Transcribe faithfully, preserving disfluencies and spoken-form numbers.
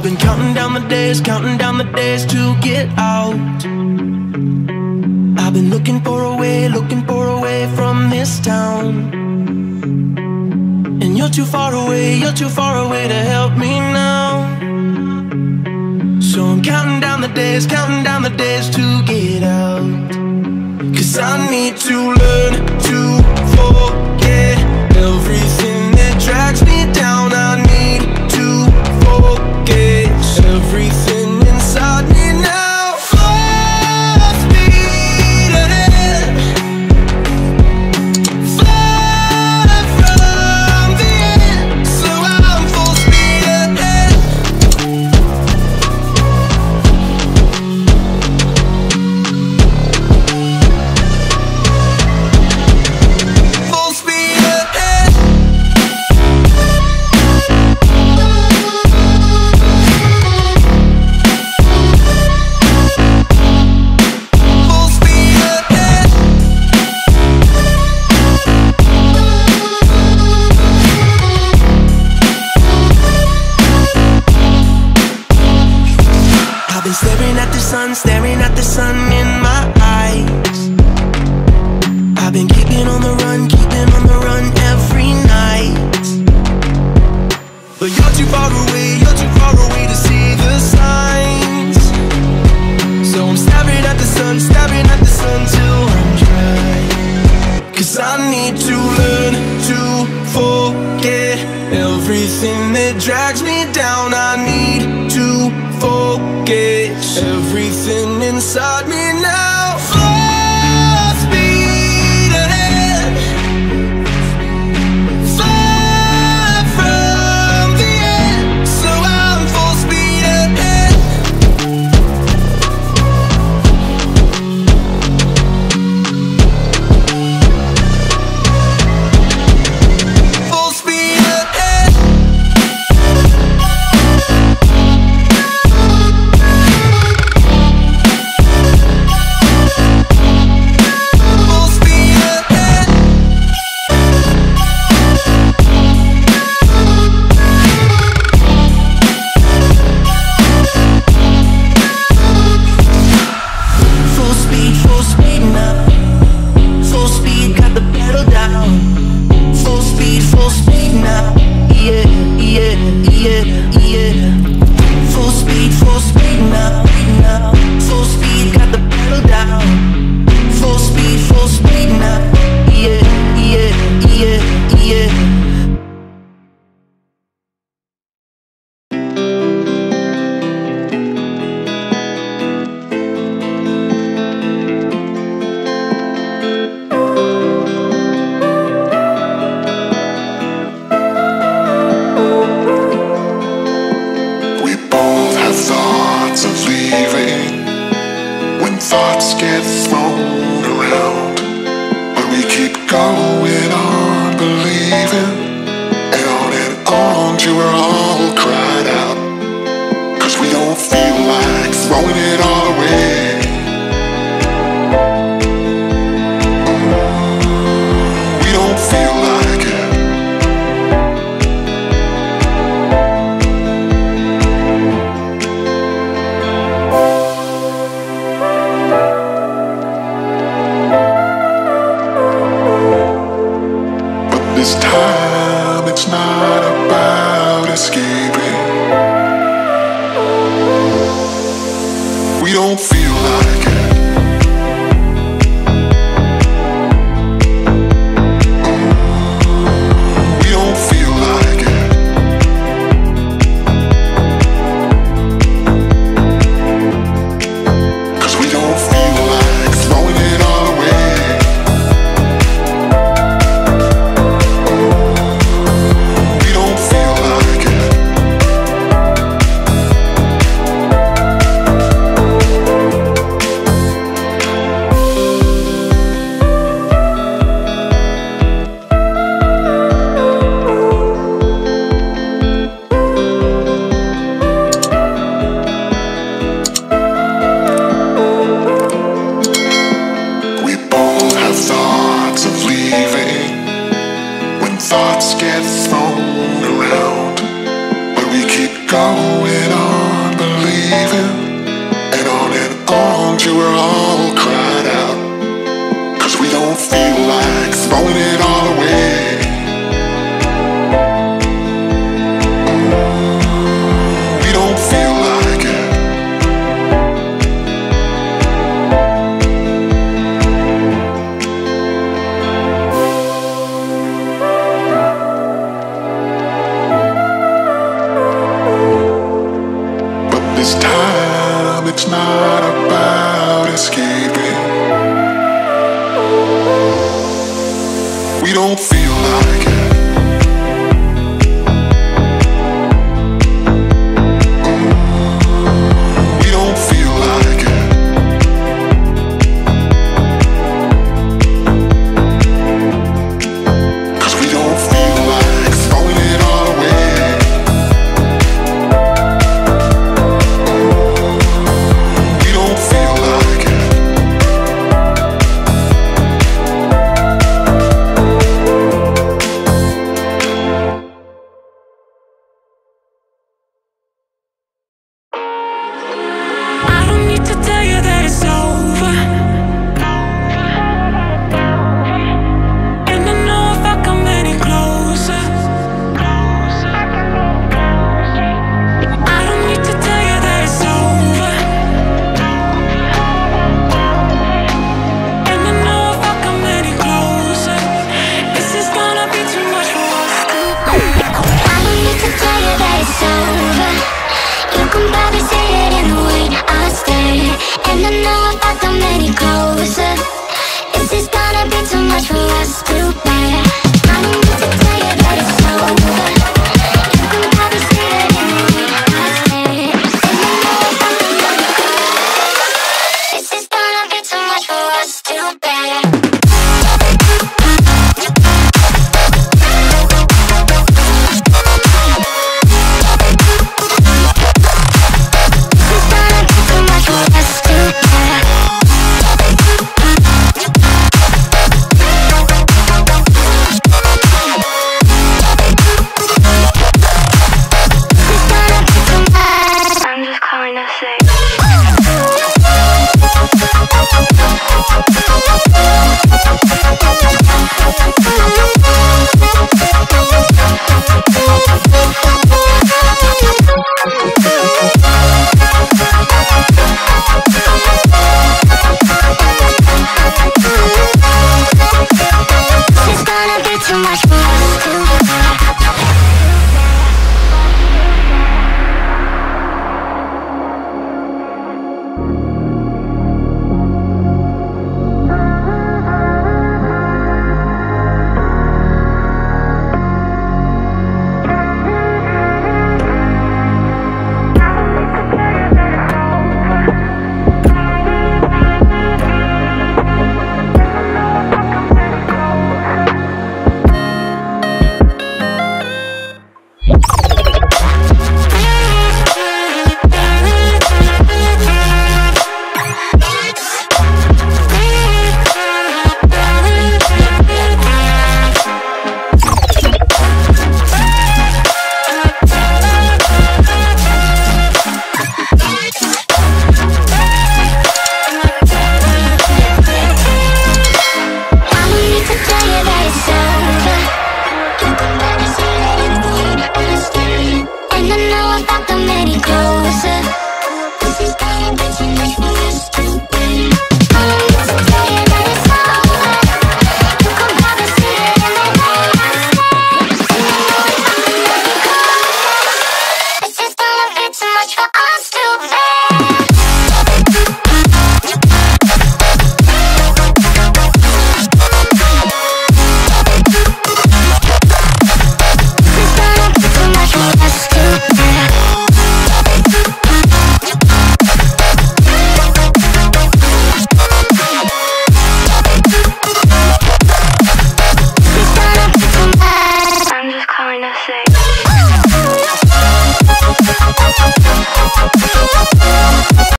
I've been counting down the days, counting down the days to get out. I've been looking for a way, looking for a way from this town. And you're too far away, you're too far away to help me now. So I'm counting down the days, counting down the days to get out. 'Cause I need to learn to forget everything that drags me down. I need to focus everything inside me now. Fly, speed ahead. Fly from the end. So I'm full speed ahead. Full speed ahead. Staring at the sun, staring at the sun in my eyes. I've been keeping on the run, keeping on the run every night. But you're too far away, you're too far away to see the signs. So I'm staring at the sun, staring at the sun till I'm dry. 'Cause I need to learn to forget everything that drags me down. I need to focus everything inside me now. Full speed ahead. Fly from the end. So I'm full speed ahead. Full speed ahead. Thoughts get thrown around, but we keep going on. feel like throwing it all away. We don't feel like it. But this time it's not about escaping. We don't feel like it. Too much.